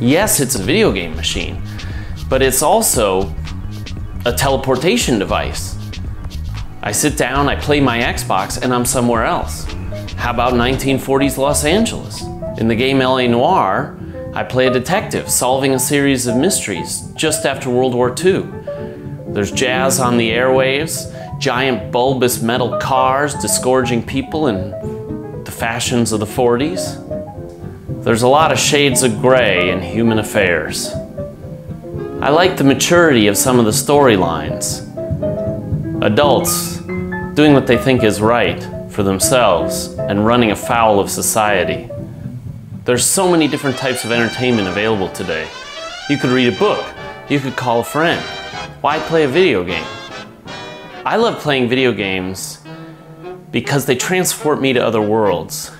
Yes, it's a video game machine, but it's also a teleportation device. I sit down, I play my Xbox, and I'm somewhere else. How about 1940s Los Angeles? In the game L.A. Noire, I play a detective solving a series of mysteries just after World War II. There's jazz on the airwaves, giant bulbous metal cars disgorging people in the fashions of the 40s. There's a lot of shades of gray in human affairs. I like the maturity of some of the storylines. Adults doing what they think is right for themselves and running afoul of society. There's so many different types of entertainment available today. You could read a book. You could call a friend. Why play a video game? I love playing video games because they transport me to other worlds.